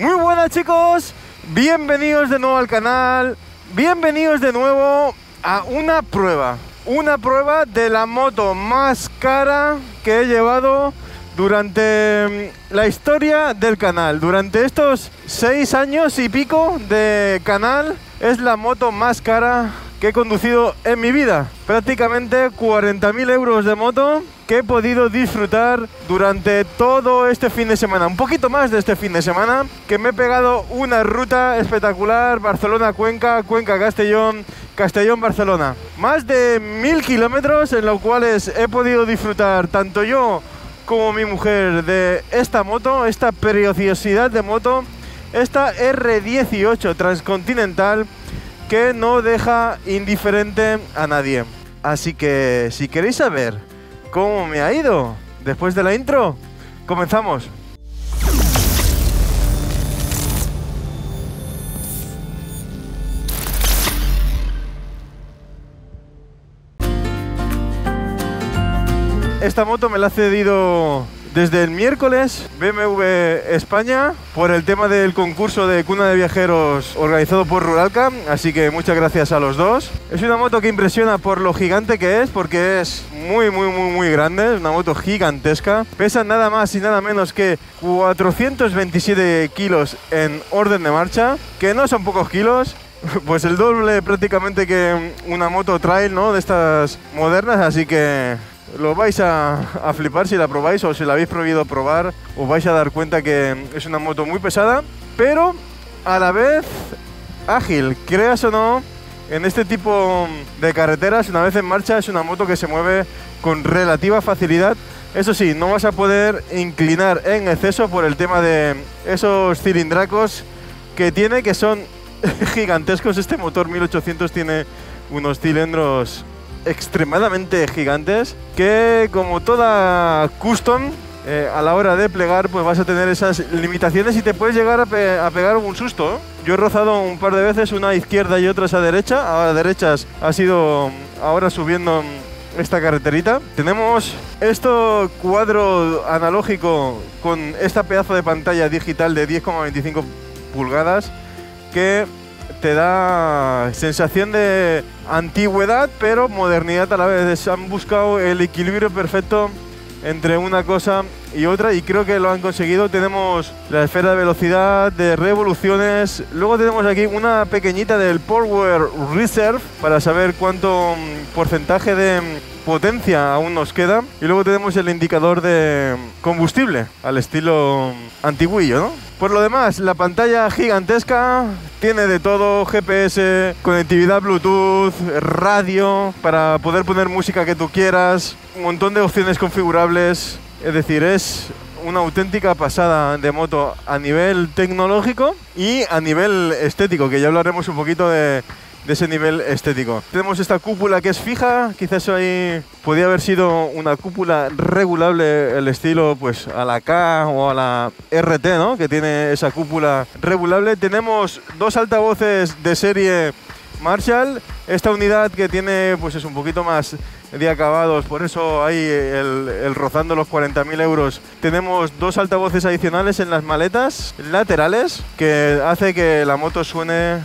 Muy buenas, chicos, bienvenidos de nuevo al canal, bienvenidos de nuevo a una prueba de la moto más cara que he llevado durante la historia del canal. Durante estos 6 años y pico de canal es la moto más cara que he conducido en mi vida, prácticamente 40.000 euros de moto que he podido disfrutar durante todo este fin de semana, un poquito más de este fin de semana, que me he pegado una ruta espectacular, Barcelona-Cuenca, Cuenca-Castellón, Castellón-Barcelona. Más de 1.000 kilómetros en los cuales he podido disfrutar tanto yo como mi mujer de esta moto, esta preciosidad de moto, esta R18 Transcontinental, que no deja indiferente a nadie. Así que si queréis saber cómo me ha ido después de la intro, comenzamos. Esta moto me la ha cedido desde el miércoles BMW España por el tema del concurso de cuna de viajeros organizado por Ruralcam, así que muchas gracias a los dos. Es una moto que impresiona por lo gigante que es, porque es muy grande, es una moto gigantesca. Pesa nada más y nada menos que 427 kilos en orden de marcha, que no son pocos kilos. Pues el doble prácticamente que una moto trail, ¿no?, de estas modernas, así que lo vais a flipar si la probáis, o si la habéis prohibido probar, os vais a dar cuenta que es una moto muy pesada, pero a la vez ágil. Creas o no, en este tipo de carreteras, una vez en marcha, es una moto que se mueve con relativa facilidad. Eso sí, no vas a poder inclinar en exceso por el tema de esos cilindracos que tiene, que son gigantescos. Este motor 1800 tiene unos cilindros extremadamente gigantes que, como toda custom, a la hora de plegar pues vas a tener esas limitaciones y te puedes llegar a pegar un susto, ¿eh? Yo he rozado un par de veces, una a izquierda y otra a derecha. Ahora derechas ha sido ahora subiendo esta carreterita. Tenemos este cuadro analógico con esta pedazo de pantalla digital de 10,25 pulgadas que te da sensación de antigüedad, pero modernidad a la vez. Han buscado el equilibrio perfecto entre una cosa y otra y creo que lo han conseguido. Tenemos la esfera de velocidad, de revoluciones. Luego tenemos aquí una pequeñita del Power Reserve para saber cuánto porcentaje de potencia aún nos queda. Y luego tenemos el indicador de combustible, al estilo antiguillo, ¿no? Por lo demás, la pantalla gigantesca tiene de todo: GPS, conectividad Bluetooth, radio, para poder poner música que tú quieras, un montón de opciones configurables. Es decir, es una auténtica pasada de moto a nivel tecnológico y a nivel estético, que ya hablaremos un poquito de ese nivel estético. Tenemos esta cúpula que es fija. Quizás ahí podía haber sido una cúpula regulable, el estilo pues a la K o a la RT, ¿no?, que tiene esa cúpula regulable. Tenemos dos altavoces de serie Marshall. Esta unidad que tiene pues es un poquito más de acabados, por eso ahí el rozando los 40.000 euros. Tenemos dos altavoces adicionales en las maletas laterales que hace que la moto suene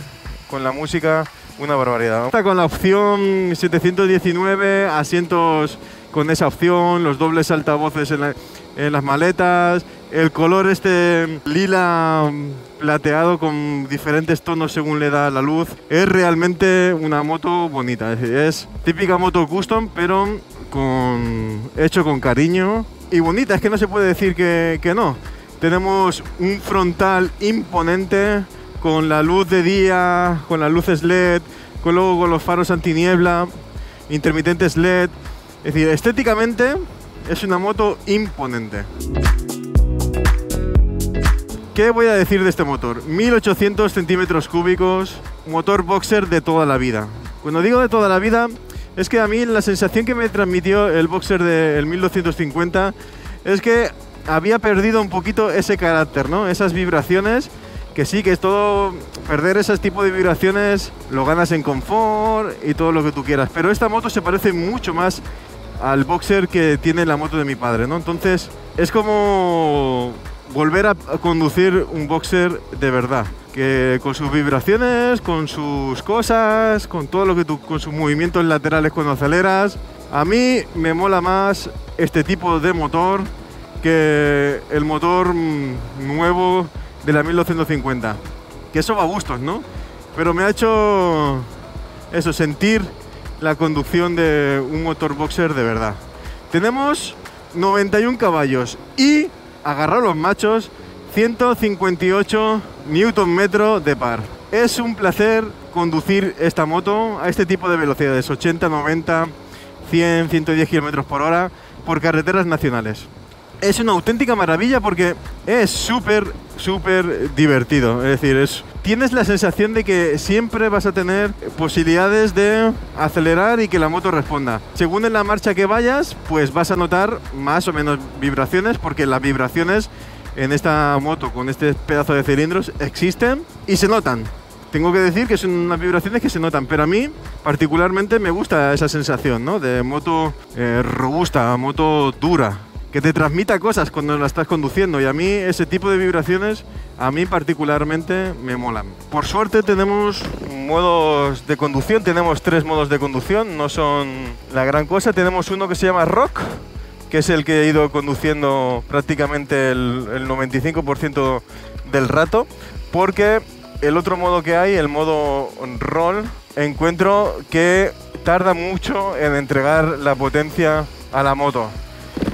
con la música una barbaridad, ¿no? Está con la opción 719, asientos con esa opción, los dobles altavoces en las maletas, el color este lila plateado con diferentes tonos según le da la luz. Es realmente una moto bonita, es típica moto custom, pero hecho con cariño y bonita. Es que no se puede decir que no. Tenemos un frontal imponente con la luz de día, con las luces LED, luego con los faros antiniebla, intermitentes LED. Es decir, estéticamente es una moto imponente. ¿Qué voy a decir de este motor? 1800 centímetros cúbicos, motor boxer de toda la vida. Cuando digo de toda la vida, es que a mí la sensación que me transmitió el boxer del 1250 es que había perdido un poquito ese carácter, ¿no?, esas vibraciones, que sí, que es todo, perder ese tipo de vibraciones lo ganas en confort y todo lo que tú quieras. Pero esta moto se parece mucho más al boxer que tiene la moto de mi padre, ¿no? Entonces es como volver a conducir un boxer de verdad, que con sus vibraciones, con sus cosas, con todo lo que tú, con sus movimientos laterales cuando aceleras. A mí me mola más este tipo de motor que el motor nuevo de la 1250, que eso va a gustos, ¿no? Pero me ha hecho eso, sentir la conducción de un motor boxer de verdad. Tenemos 91 caballos y, agarrar los machos, 158 Nm de par. Es un placer conducir esta moto a este tipo de velocidades, 80, 90, 100, 110 km/h por carreteras nacionales. Es una auténtica maravilla porque es súper divertido, es decir, tienes la sensación de que siempre vas a tener posibilidades de acelerar y que la moto responda. Según en la marcha que vayas, pues vas a notar más o menos vibraciones, porque las vibraciones en esta moto con este pedazo de cilindros existen y se notan. Tengo que decir que son unas vibraciones que se notan, pero a mí particularmente me gusta esa sensación, ¿no? De moto robusta, moto dura, que te transmita cosas cuando la estás conduciendo, y a mí ese tipo de vibraciones a mí particularmente me molan. Por suerte tenemos modos de conducción, tenemos 3 modos de conducción, no son la gran cosa. Tenemos uno que se llama Rock, que es el que he ido conduciendo prácticamente el 95% del rato, porque el otro modo que hay, el modo Roll, encuentro que tarda mucho en entregar la potencia a la moto.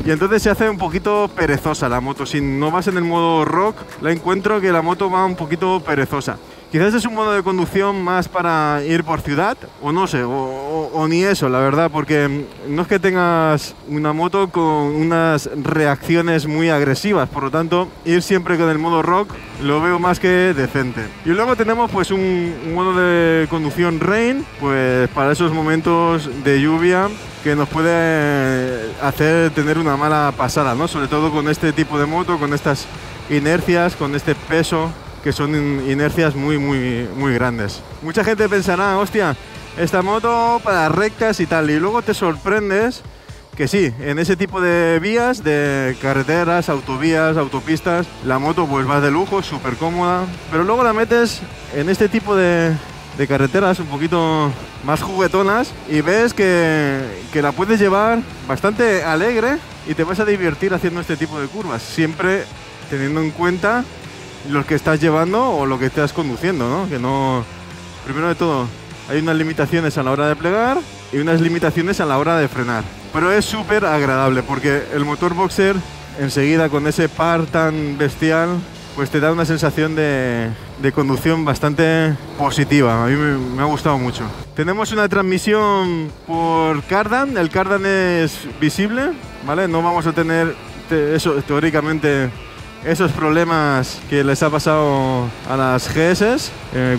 Y entonces se hace un poquito perezosa la moto. Si no vas en el modo Rock, la encuentro que la moto va un poquito perezosa. Quizás es un modo de conducción más para ir por ciudad, o no sé, o ni eso, la verdad, porque no es que tengas una moto con unas reacciones muy agresivas, por lo tanto, ir siempre con el modo Rock lo veo más que decente. Y luego tenemos pues un modo de conducción Rain, pues para esos momentos de lluvia que nos puede hacer tener una mala pasada, ¿no? Sobre todo con este tipo de moto, con estas inercias, con este peso, que son inercias muy grandes. Mucha gente pensará, hostia, esta moto para rectas y tal, y luego te sorprendes que sí, en ese tipo de vías, de carreteras, autovías, autopistas, la moto pues va de lujo, súper cómoda, pero luego la metes en este tipo de carreteras un poquito más juguetonas y ves que la puedes llevar bastante alegre y te vas a divertir haciendo este tipo de curvas, siempre teniendo en cuenta lo que estás llevando o lo que estás conduciendo, ¿no? Que no... Primero de todo, hay unas limitaciones a la hora de plegar y unas limitaciones a la hora de frenar. Pero es súper agradable porque el motor boxer, enseguida con ese par tan bestial, pues te da una sensación de conducción bastante positiva. A mí me ha gustado mucho. Tenemos una transmisión por cardan. El cardan es visible, ¿vale? No vamos a tener eso teóricamente... esos problemas que les ha pasado a las GS,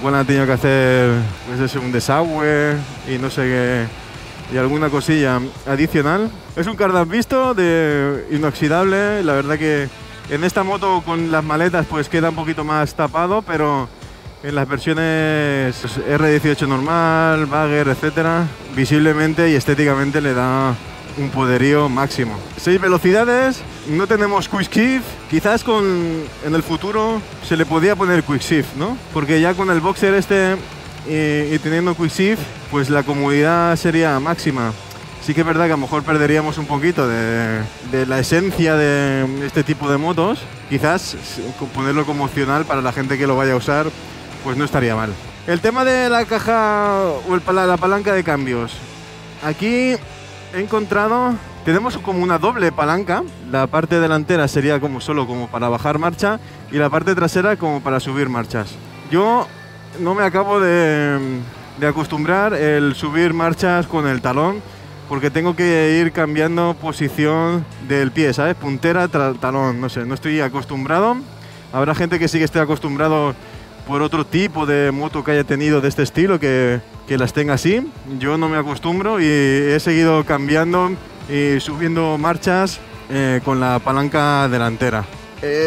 cuando han tenido que hacer pues, un desagüe y no sé qué, y alguna cosilla adicional. Es un cardan visto, de inoxidable. La verdad que en esta moto con las maletas pues queda un poquito más tapado, pero en las versiones R18 normal, bagger, etcétera, visiblemente y estéticamente le da un poderío máximo. 6 velocidades, no tenemos quick shift. Quizás en el futuro se le podía poner quick shift, ¿no? Porque ya con el boxer este y teniendo quick shift, pues la comodidad sería máxima. Sí que es verdad que a lo mejor perderíamos un poquito de la esencia de este tipo de motos. Quizás ponerlo como opcional para la gente que lo vaya a usar, pues no estaría mal. El tema de la caja o la palanca de cambios. Aquí he encontrado, tenemos como una doble palanca, la parte delantera sería como solo como para bajar marcha y la parte trasera como para subir marchas. Yo no me acabo de acostumbrar el subir marchas con el talón porque tengo que ir cambiando posición del pie, ¿sabes? Puntera, talón, no sé, no estoy acostumbrado. Habrá gente que sí que esté acostumbrado por otro tipo de moto que haya tenido de este estilo, que las tenga así. Yo no me acostumbro y he seguido cambiando y subiendo marchas con la palanca delantera.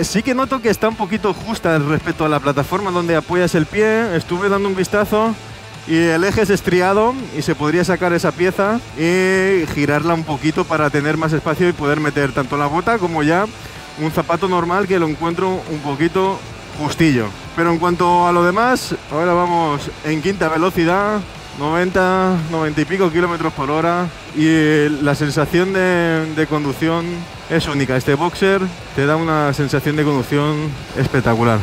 Sí que noto que está un poquito justa respecto a la plataforma donde apoyas el pie. Estuve dando un vistazo y el eje es estriado y se podría sacar esa pieza y girarla un poquito para tener más espacio y poder meter tanto la bota como ya un zapato normal que lo encuentro un poquito justillo. Pero en cuanto a lo demás, ahora vamos en quinta velocidad, 90, 90 y pico kilómetros por hora, y la sensación de conducción es única. Este boxer te da una sensación de conducción espectacular.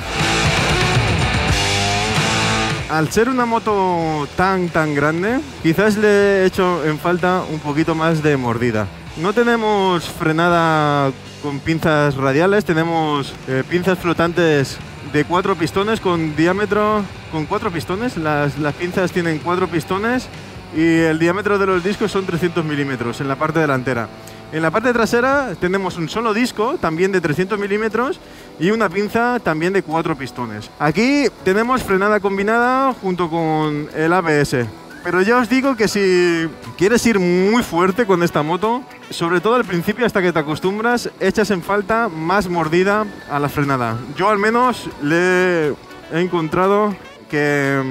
Al ser una moto tan grande, quizás le he hecho en falta un poquito más de mordida. No tenemos frenada con pinzas radiales, tenemos pinzas flotantes de 4 pistones con diámetro, con 4 pistones, las pinzas tienen 4 pistones y el diámetro de los discos son 300 milímetros en la parte delantera. En la parte trasera tenemos un solo disco, también de 300 milímetros, y una pinza también de 4 pistones. Aquí tenemos frenada combinada junto con el ABS. Pero ya os digo que si quieres ir muy fuerte con esta moto, sobre todo al principio hasta que te acostumbras, echas en falta más mordida a la frenada. Yo al menos le he encontrado que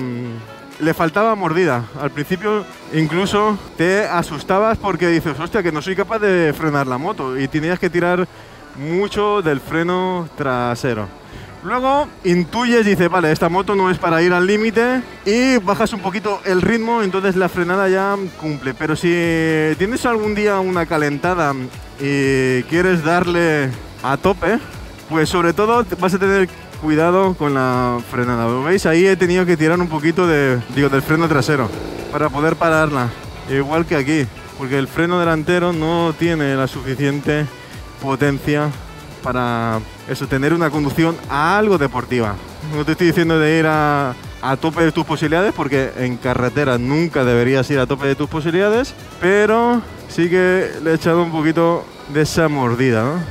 le faltaba mordida. Al principio incluso te asustabas porque dices, hostia, que no soy capaz de frenar la moto, y tenías que tirar mucho del freno trasero. Luego intuyes, dices, vale, esta moto no es para ir al límite, y bajas un poquito el ritmo, entonces la frenada ya cumple. Pero si tienes algún día una calentada y quieres darle a tope, pues sobre todo vas a tener cuidado con la frenada. ¿Lo veis? Ahí he tenido que tirar un poquito del freno trasero para poder pararla, igual que aquí, porque el freno delantero no tiene la suficiente potencia para eso, tener una conducción algo deportiva. No te estoy diciendo de ir a tope de tus posibilidades, porque en carretera nunca deberías ir a tope de tus posibilidades, pero sí que le he echado un poquito de esa mordida, ¿no?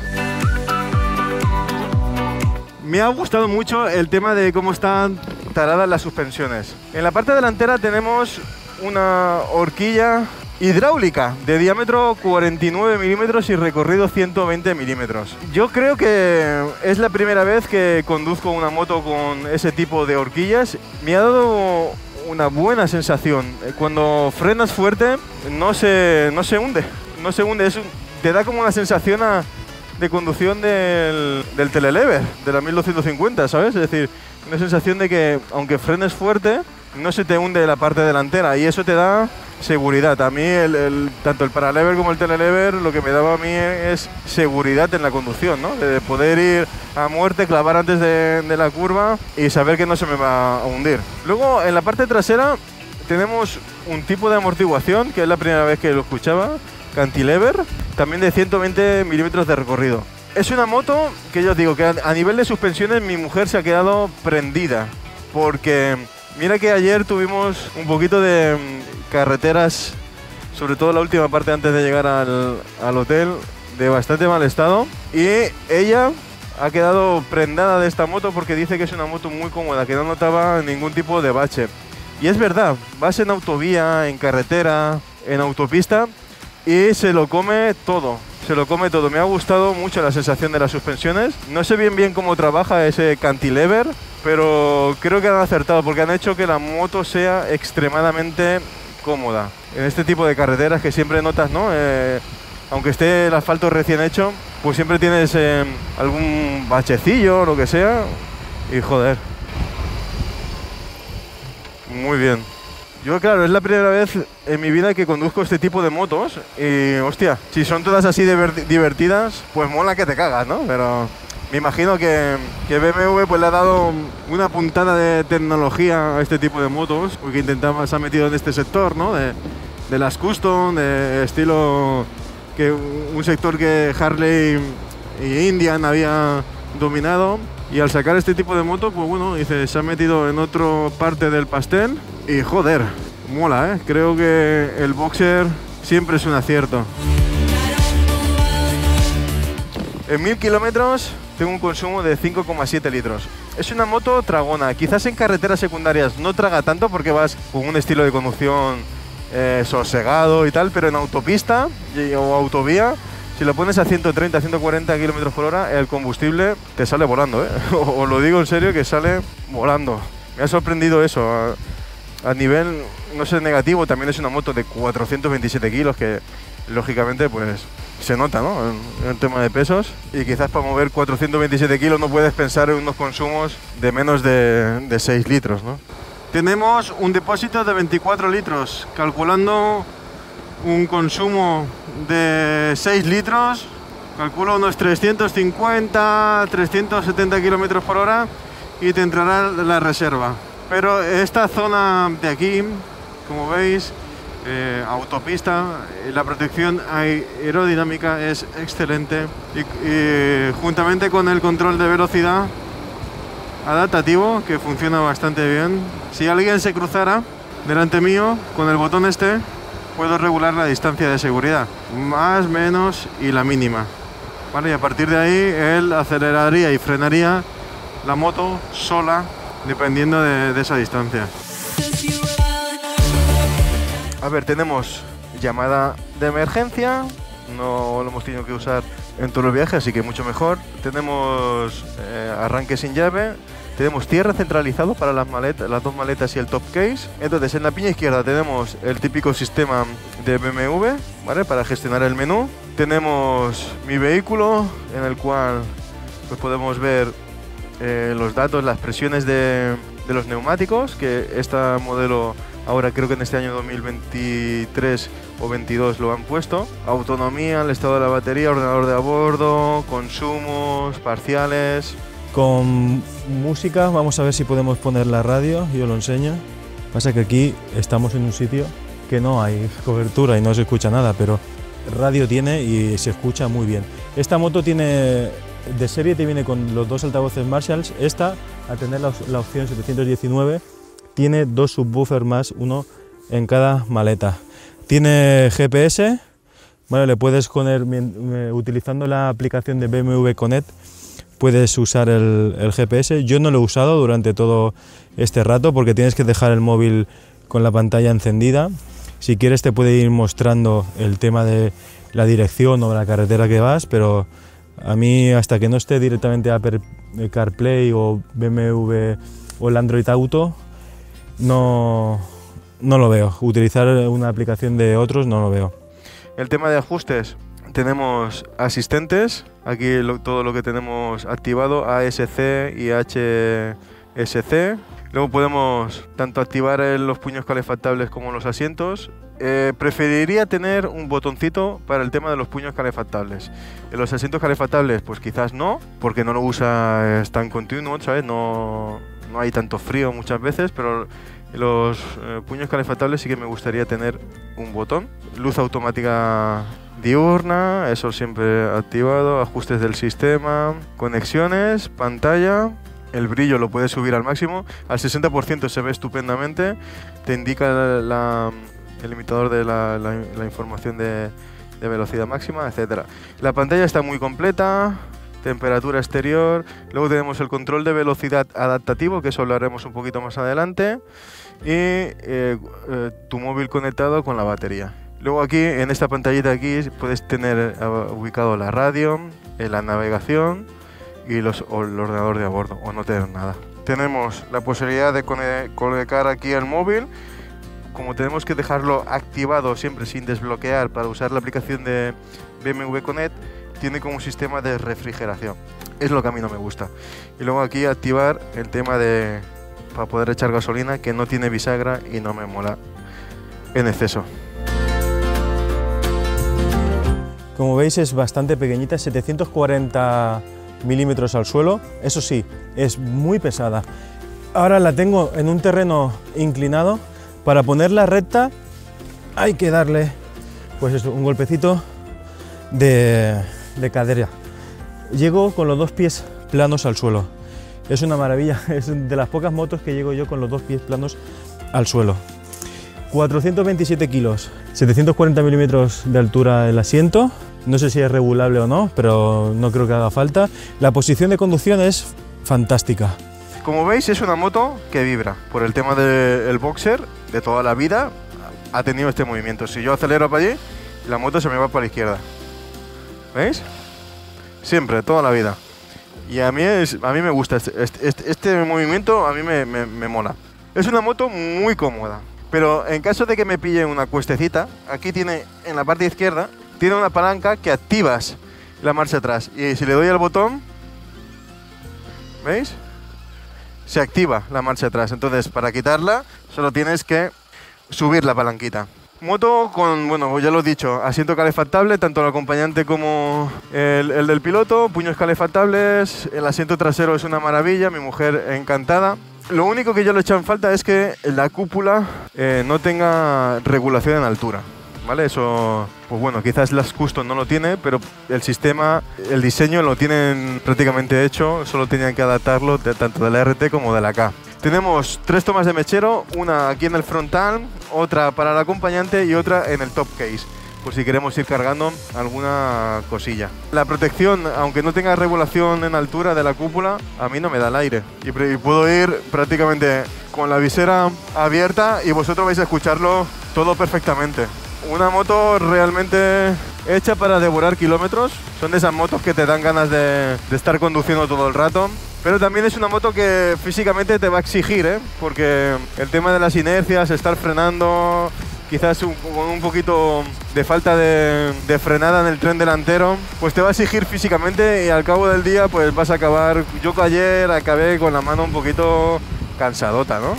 Me ha gustado mucho el tema de cómo están taradas las suspensiones. En la parte delantera tenemos una horquilla hidráulica de diámetro 49 milímetros y recorrido 120 milímetros. Yo creo que es la primera vez que conduzco una moto con ese tipo de horquillas. Me ha dado una buena sensación. Cuando frenas fuerte no se hunde. Te da como una sensación de conducción del telelever, de la 1250, ¿sabes? Es decir, una sensación de que, aunque frenes fuerte, no se te hunde la parte delantera, y eso te da seguridad. A mí, tanto el paralever como el telelever, lo que me daba a mí es seguridad en la conducción, ¿no? De poder ir a muerte, clavar antes de la curva y saber que no se me va a hundir. Luego, en la parte trasera, tenemos un tipo de amortiguación, que es la primera vez que lo escuchaba, cantilever, también de 120 milímetros de recorrido. Es una moto que yo os digo que a nivel de suspensiones mi mujer se ha quedado prendida, porque mira que ayer tuvimos un poquito de carreteras, sobre todo la última parte antes de llegar al hotel, de bastante mal estado, y ella ha quedado prendada de esta moto porque dice que es una moto muy cómoda, que no notaba ningún tipo de bache. Y es verdad, vas en autovía, en carretera, en autopista, y se lo come todo, se lo come todo. Me ha gustado mucho la sensación de las suspensiones. No sé bien cómo trabaja ese cantilever, pero creo que han acertado, porque han hecho que la moto sea extremadamente cómoda. En este tipo de carreteras que siempre notas, ¿no? Aunque esté el asfalto recién hecho, pues siempre tienes algún bachecillo o lo que sea, y joder, muy bien. Yo, claro, es la primera vez en mi vida que conduzco este tipo de motos y, hostia, si son todas así divertidas, pues mola que te cagas, ¿no? Pero me imagino que BMW pues le ha dado una puntada de tecnología a este tipo de motos, porque intentaba, se ha metido en este sector, ¿no? De las custom, de estilo, que un sector que Harley y Indian había dominado. Y al sacar este tipo de moto, pues bueno, dice, se ha metido en otra parte del pastel y, joder, mola, ¿eh? Creo que el boxer siempre es un acierto. En 1000 kilómetros tengo un consumo de 5,7 litros. Es una moto tragona. Quizás en carreteras secundarias no traga tanto porque vas con un estilo de conducción sosegado y tal, pero en autopista o autovía, si lo pones a 130, 140 kilómetros por hora, el combustible te sale volando, ¿eh? Os lo digo en serio, que sale volando. Me ha sorprendido eso. a nivel, no sé, negativo, también es una moto de 427 kilos que, lógicamente, pues se nota, ¿no?, en el tema de pesos. Y quizás para mover 427 kilos no puedes pensar en unos consumos de menos de 6 litros, ¿no? Tenemos un depósito de 24 litros, calculando un consumo de 6 litros, calculo unos 350, 370 kilómetros por hora y te entrará la reserva. Pero esta zona de aquí, como veis, autopista, la protección aerodinámica es excelente y juntamente con el control de velocidad adaptativo, que funciona bastante bien. Si alguien se cruzara delante mío, con el botón este puedo regular la distancia de seguridad, más, menos y la mínima, ¿vale? Y a partir de ahí él aceleraría y frenaría la moto sola, dependiendo de esa distancia. A ver, tenemos llamada de emergencia, no lo hemos tenido que usar en todo el viaje, así que mucho mejor. Tenemos arranque sin llave, tenemos cierre centralizado para las dos maletas y el top case. Entonces, en la piña izquierda tenemos el típico sistema de BMW, ¿vale?, para gestionar el menú. Tenemos mi vehículo, en el cual pues, podemos ver los datos, las presiones de los neumáticos, que esta modelo ahora creo que en este año 2023 o 22 lo han puesto. Autonomía, el estado de la batería, ordenador de a bordo, consumos, parciales. Con música, vamos a ver si podemos poner la radio, yo lo enseño. Pasa que aquí estamos en un sitio que no hay cobertura y no se escucha nada, pero radio tiene y se escucha muy bien. Esta moto tiene, de serie te viene con los dos altavoces Marshall. Esta, a tener la opción 719, tiene dos subwoofers más, uno en cada maleta. Tiene GPS, bueno, le puedes poner, utilizando la aplicación de BMW Connect, puedes usar el GPS. Yo no lo he usado durante todo este rato porque tienes que dejar el móvil con la pantalla encendida. Si quieres te puede ir mostrando el tema de la dirección o la carretera que vas, pero a mí hasta que no esté directamente Apple CarPlay o BMW o el Android Auto, no lo veo. Utilizar una aplicación de otros no lo veo. El tema de ajustes. Tenemos asistentes, aquí todo lo que tenemos activado, ASC y HSC. Luego podemos tanto activar los puños calefactables como los asientos. Preferiría tener un botoncito para el tema de los puños calefactables. En los asientos calefactables, pues quizás no, porque no lo usas tan continuo, ¿sabes? No hay tanto frío muchas veces, pero los puños calefactables sí que me gustaría tener un botón. Luz automática diurna, eso siempre activado, ajustes del sistema, conexiones, pantalla, el brillo lo puedes subir al máximo, al 60% se ve estupendamente, te indica el limitador de la información de velocidad máxima, etc. La pantalla está muy completa, temperatura exterior, luego tenemos el control de velocidad adaptativo, que eso lo haremos un poquito más adelante, y tu móvil conectado con la batería. Luego aquí, en esta pantallita aquí, puedes tener ubicado la radio, la navegación y el ordenador de a bordo, o no tener nada. Tenemos la posibilidad de conectar aquí el móvil. Como tenemos que dejarlo activado siempre sin desbloquear para usar la aplicación de BMW Connect, tiene como un sistema de refrigeración. Es lo que a mí no me gusta. Y luego aquí activar el tema para poder echar gasolina, que no tiene bisagra y no me mola en exceso. Como veis es bastante pequeñita, 740 milímetros al suelo, eso sí, es muy pesada. Ahora la tengo en un terreno inclinado, para ponerla recta hay que darle pues eso, un golpecito de cadera. Llego con los dos pies planos al suelo, es una maravilla, es de las pocas motos que llego yo con los dos pies planos al suelo. 427 kilos, 740 milímetros de altura el asiento. No sé si es regulable o no, pero no creo que haga falta. La posición de conducción es fantástica. Como veis, es una moto que vibra. Por el tema del boxer, de toda la vida, ha tenido este movimiento. Si yo acelero para allí, la moto se me va para la izquierda. ¿Veis? Siempre, toda la vida. Y a mí me gusta este movimiento, a mí me mola. Es una moto muy cómoda, pero en caso de que me pille una cuestecita, aquí tiene, en la parte izquierda, tiene una palanca que activas la marcha atrás. Y si le doy al botón, ¿veis? Se activa la marcha atrás. Entonces, para quitarla, solo tienes que subir la palanquita. Moto con, bueno, ya lo he dicho, asiento calefactable, tanto el acompañante como el del piloto, puños calefactables, el asiento trasero es una maravilla, mi mujer encantada. Lo único que yo le he echado en falta es que la cúpula no tenga regulación en altura, ¿vale? Eso, pues bueno, quizás las Custom no lo tiene, pero el sistema, el diseño lo tienen prácticamente hecho, solo tenían que adaptarlo tanto de la RT como de la K. Tenemos tres tomas de mechero, una aquí en el frontal, otra para el acompañante y otra en el top case, por si queremos ir cargando alguna cosilla. La protección, aunque no tenga regulación en altura de la cúpula, a mí no me da el aire. Y puedo ir prácticamente con la visera abierta y vosotros vais a escucharlo todo perfectamente. Una moto realmente hecha para devorar kilómetros. Son de esas motos que te dan ganas de estar conduciendo todo el rato. Pero también es una moto que físicamente te va a exigir, ¿eh? Porque el tema de las inercias, estar frenando, quizás con un poquito de falta de frenada en el tren delantero, pues te va a exigir físicamente y al cabo del día pues vas a acabar... Yo ayer acabé con la mano un poquito cansadota, ¿no?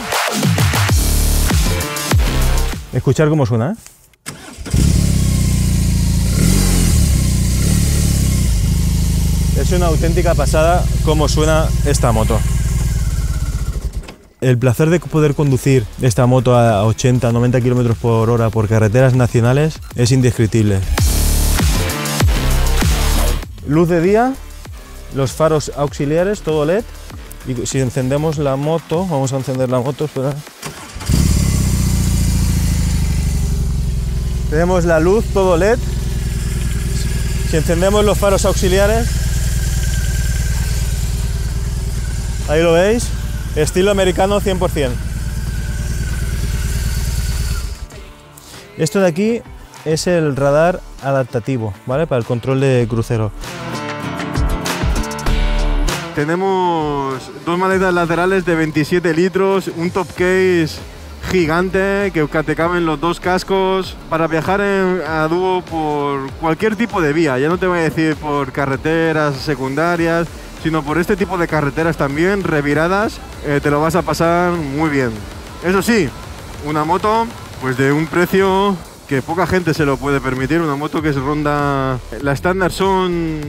Escuchar cómo suena, ¿eh? Es una auténtica pasada cómo suena esta moto. El placer de poder conducir esta moto a 80-90 km por hora por carreteras nacionales es indescriptible. Luz de día, los faros auxiliares, todo LED. Y si encendemos la moto, vamos a encender la moto, espera. Tenemos la luz, todo LED. Si encendemos los faros auxiliares... Ahí lo veis, estilo americano 100%. Esto de aquí es el radar adaptativo, ¿vale? Para el control de crucero. Tenemos dos maletas laterales de 27 litros, un top case gigante que te caben los dos cascos para viajar a dúo por cualquier tipo de vía. Ya no te voy a decir por carreteras secundarias, sino por este tipo de carreteras también, reviradas, te lo vas a pasar muy bien. Eso sí, una moto pues de un precio que poca gente se lo puede permitir, una moto que se ronda... La estándar son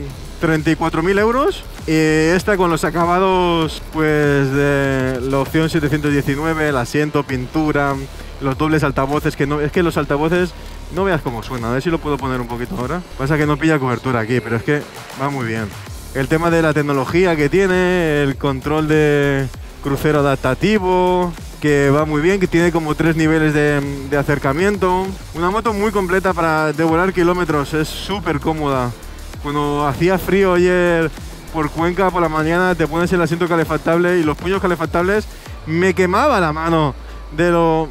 34.000 euros y esta con los acabados pues de la opción 719, el asiento, pintura, los dobles altavoces, que no, es que los altavoces no veas cómo suena, a ver si lo puedo poner un poquito ahora. Pasa que no pilla cobertura aquí, pero es que va muy bien. El tema de la tecnología que tiene, el control de crucero adaptativo, que va muy bien, que tiene como tres niveles de acercamiento. Una moto muy completa para devorar kilómetros, es súper cómoda. Cuando hacía frío ayer por Cuenca por la mañana, te pones el asiento calefactable y los puños calefactables, me quemaba la mano de lo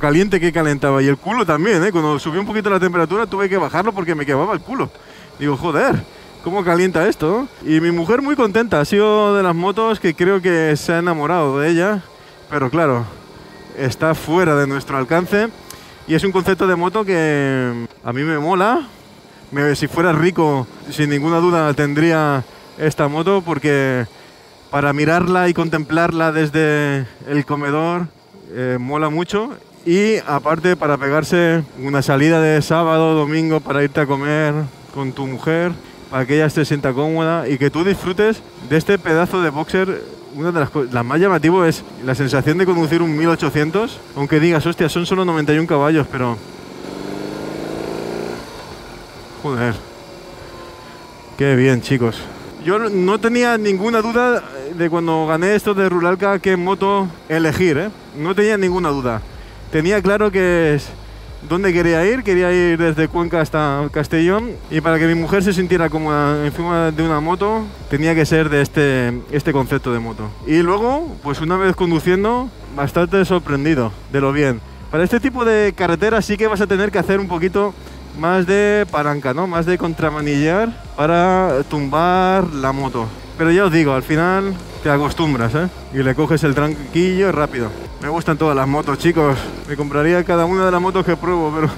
caliente que calentaba. Y el culo también, ¿eh? Cuando subió un poquito la temperatura tuve que bajarlo porque me quemaba el culo. Digo, joder. ¿Cómo calienta esto? Y mi mujer muy contenta, ha sido de las motos que creo que se ha enamorado de ella, pero claro, está fuera de nuestro alcance y es un concepto de moto que a mí me mola. Si fuera rico, sin ninguna duda tendría esta moto porque para mirarla y contemplarla desde el comedor mola mucho. Y aparte para pegarse una salida de sábado, domingo, para irte a comer con tu mujer, para que ella se sienta cómoda y que tú disfrutes de este pedazo de boxer. Una de las cosas la más llamativas es la sensación de conducir un 1800, aunque digas, hostia, son solo 91 caballos, pero... Joder, qué bien, chicos. Yo no tenía ninguna duda de cuando gané esto de Ruralca qué moto elegir, ¿eh? No tenía ninguna duda. Tenía claro que es... ¿Dónde quería ir desde Cuenca hasta Castellón y para que mi mujer se sintiera cómoda encima de una moto tenía que ser de este concepto de moto. Y luego, pues una vez conduciendo, bastante sorprendido de lo bien. Para este tipo de carretera sí que vas a tener que hacer un poquito más de palanca, ¿no? Más de contramanillar para tumbar la moto. Pero ya os digo, al final te acostumbras, ¿eh? Y le coges el tranquillo rápido. Me gustan todas las motos, chicos. Me compraría cada una de las motos que pruebo, pero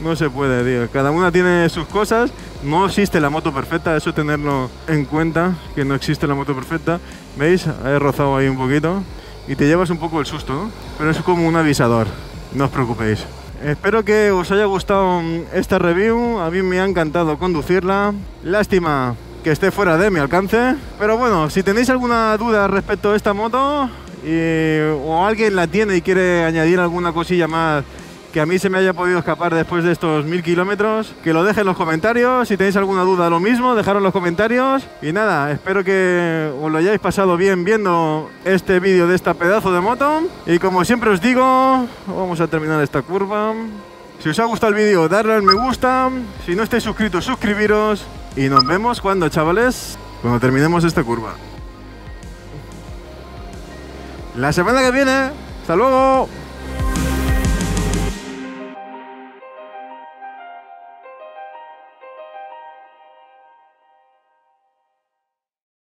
no se puede, tío. Cada una tiene sus cosas. No existe la moto perfecta, eso tenerlo en cuenta, que no existe la moto perfecta. ¿Veis? He rozado ahí un poquito y te llevas un poco el susto, ¿no? Pero es como un avisador, no os preocupéis. Espero que os haya gustado esta review, a mí me ha encantado conducirla. Lástima que esté fuera de mi alcance, pero bueno, si tenéis alguna duda respecto a esta moto o alguien la tiene y quiere añadir alguna cosilla más que a mí se me haya podido escapar después de estos 1000 kilómetros, que lo dejen en los comentarios. Si tenéis alguna duda, lo mismo, dejadlo en los comentarios. Y nada, espero que os lo hayáis pasado bien viendo este vídeo de esta pedazo de moto. Y como siempre os digo, vamos a terminar esta curva. Si os ha gustado el vídeo, dadle al me gusta. Si no estáis suscritos, suscribiros. Y nos vemos cuando, chavales, cuando terminemos esta curva. La semana que viene. ¡Hasta luego!